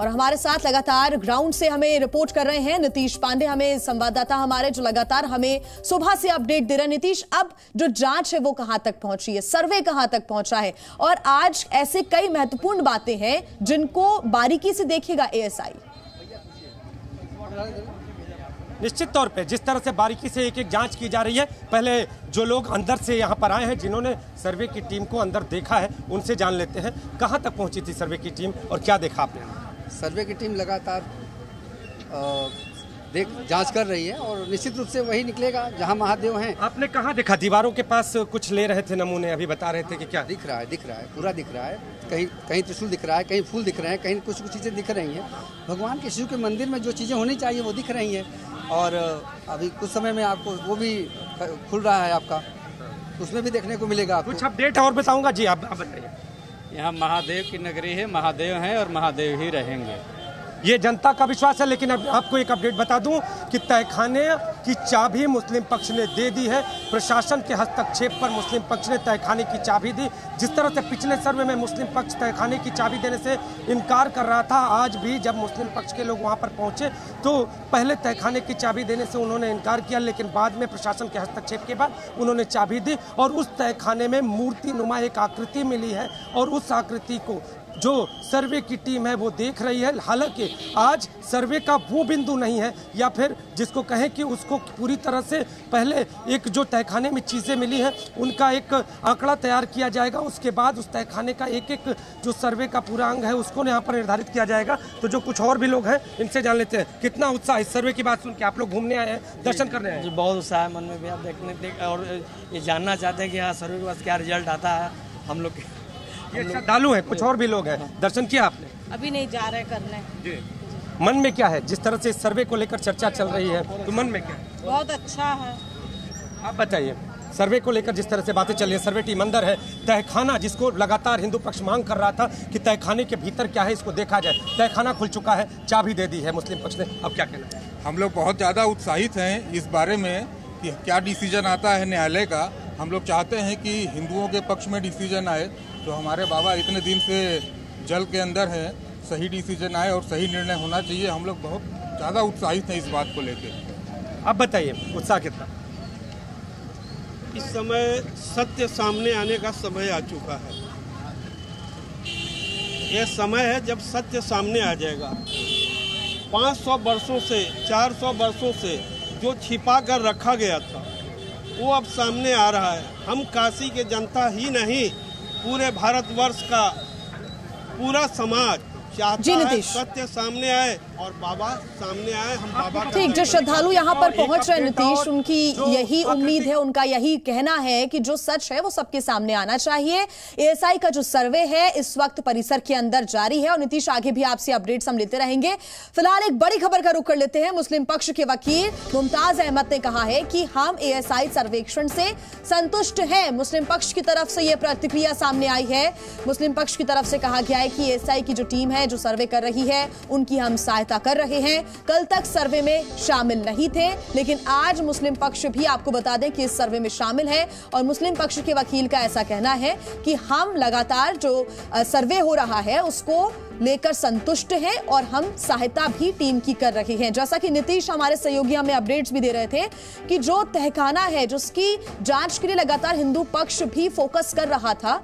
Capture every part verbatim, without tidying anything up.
और हमारे साथ लगातार ग्राउंड से हमें रिपोर्ट कर रहे हैं नीतीश पांडे, हमें संवाददाता हमारे जो लगातार हमें सुबह से अपडेट दे रहे हैं। नीतीश, अब जो जांच है वो कहां तक पहुंची है, सर्वे कहां तक पहुंचा है, और आज ऐसे कई महत्वपूर्ण बातें हैं जिनको बारीकी से देखेगा ए एस आई। निश्चित तौर पे जिस तरह से बारीकी से एक एक जांच की जा रही है, पहले जो लोग अंदर से यहाँ पर आए हैं, जिन्होंने सर्वे की टीम को अंदर देखा है, उनसे जान लेते हैं कहाँ तक पहुँची थी सर्वे की टीम और क्या देखा आपने। सर्वे की टीम लगातार देख जांच कर रही है और निश्चित रूप से वही निकलेगा जहाँ महादेव हैं। आपने कहाँ देखा? दीवारों के पास कुछ ले रहे थे नमूने, अभी बता रहे थे कि क्या दिख रहा है? दिख रहा है, पूरा दिख रहा है। कहीं कहीं त्रिशूल दिख रहा है, कहीं फूल दिख रहे हैं, कहीं कुछ कुछ चीज़ें दिख रही हैं। भगवान के शिव के मंदिर में जो चीज़ें होनी चाहिए वो दिख रही हैं, और अभी कुछ समय में आपको वो भी खुल रहा है, आपका उसमें भी देखने को मिलेगा। कुछ अपडेट और बताऊंगा जी, आप बताइए। यहाँ महादेव की नगरी है, महादेव हैं और महादेव ही रहेंगे, ये जनता का विश्वास है। लेकिन अब आपको एक अपडेट बता दूं कि तहखाने की चाबी मुस्लिम पक्ष ने दे दी है। प्रशासन के हस्तक्षेप पर मुस्लिम पक्ष ने तहखाने की चाबी दी। जिस तरह से पिछले सर्वे में मुस्लिम पक्ष तहखाने की चाबी देने से इनकार कर रहा था, आज भी जब मुस्लिम पक्ष के लोग वहां पर पहुंचे तो पहले तहखाने की चाबी देने से उन्होंने इनकार किया, लेकिन बाद में प्रशासन के हस्तक्षेप के बाद उन्होंने चाबी दी। और उस तहखाने में मूर्ति नुमा एक आकृति मिली है और उस आकृति को जो सर्वे की टीम है वो देख रही है। हालांकि आज सर्वे का वो बिंदु नहीं है, या फिर जिसको कहें कि उसको पूरी तरह से पहले एक जो तहखाने में चीज़ें मिली हैं उनका एक आंकड़ा तैयार किया जाएगा, उसके बाद उस तहखाने का एक एक जो सर्वे का पूरा अंग है उसको यहाँ पर निर्धारित किया जाएगा। तो जो कुछ और भी लोग हैं इनसे जान लेते हैं कितना उत्साह इस सर्वे की बात सुन के। आप लोग घूमने आए हैं, दर्शन करने आए हैं? बहुत उत्साह है मन में भी, आप देखने देख और ये जानना चाहते हैं कि हाँ सर्वे के बाद क्या रिजल्ट आता है। हम लोग श्रद्धालु है, कुछ और भी लोग हैं। दर्शन किया आपने? अभी नहीं, जा रहे करने। जी, मन में क्या है जिस तरह से इस सर्वे को लेकर चर्चा चल रही है, तो मन में क्या है? बहुत अच्छा है। आप बताइए, सर्वे को लेकर जिस तरह से बातें चल रही है, सर्वे टीम अंदर है, तहखाना जिसको लगातार हिंदू पक्ष मांग कर रहा था कि तहखाने के भीतर क्या है इसको देखा जाए, तहखाना खुल चुका है, चाबी दे दी है मुस्लिम पक्ष ने, अब क्या कहना है? हम लोग बहुत ज़्यादा उत्साहित हैं इस बारे में कि क्या डिसीजन आता है न्यायालय का। हम लोग चाहते हैं कि हिंदुओं के पक्ष में डिसीजन आए, तो हमारे बाबा इतने दिन से जल के अंदर है, सही डिसीजन आए और सही निर्णय होना चाहिए। हम लोग बहुत ज़्यादा उत्साहित हैं इस बात को लेकर। अब बताइए उत्साह कितना? इस समय सत्य सामने आने का समय आ चुका है। यह समय है जब सत्य सामने आ जाएगा। पाँच सौ वर्षों से, चार सौ वर्षों से जो छिपा कर रखा गया था वो अब सामने आ रहा है। हम काशी के जनता ही नहीं, पूरे भारतवर्ष का पूरा समाज चाहता है सत्य सामने आए और बाबा सामने आए। हम बाबा ठीक, जो श्रद्धालु यहाँ पर पहुंच रहे हैं नीतीश, उनकी यही उम्मीद है, उनका यही कहना है कि जो सच है वो सबके सामने आना चाहिए। ए एस आई का जो सर्वे है इस वक्त परिसर के अंदर जारी है, और नीतीश आगे भी आपसे अपडेट्स हम लेते रहेंगे। फिलहाल एक बड़ी खबर का रुख कर लेते हैं। मुस्लिम पक्ष के वकील मुमताज अहमद ने कहा है कि हम ए एस आई सर्वेक्षण से संतुष्ट है। मुस्लिम पक्ष की तरफ से यह प्रतिक्रिया सामने आई है। मुस्लिम पक्ष की तरफ से कहा गया है कि ए एस आई की जो टीम है, जो सर्वे कर रही है, उनकी हम सहायता कर रहे हैं। कल तक सर्वे में शामिल नहीं थे, लेकिन आज मुस्लिम पक्ष भी आपको बता दें कि इस सर्वे में शामिल है, और मुस्लिम पक्ष के वकील का ऐसा कहना है कि हम लगातार जो सर्वे हो रहा है उसको लेकर संतुष्ट हैं और हम सहायता भी टीम की कर रहे हैं। जैसा कि नीतीश हमारे सहयोगी हमें अपडेट्स भी दे रहे थे कि जो तहखाना है जिसकी जांच के लिए लगातार हिंदू पक्ष भी फोकस कर रहा था,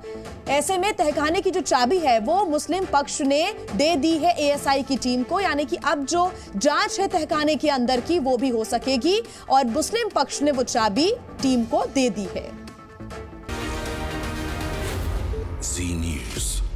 ऐसे में तहखाने की जो चाबी है वो मुस्लिम पक्ष ने दे दी है ए एस आई की टीम को, यानी कि अब जो जांच है तहखाने के अंदर की वो भी हो सकेगी, और मुस्लिम पक्ष ने वो चाबी टीम को दे दी है। जी न्यूज़।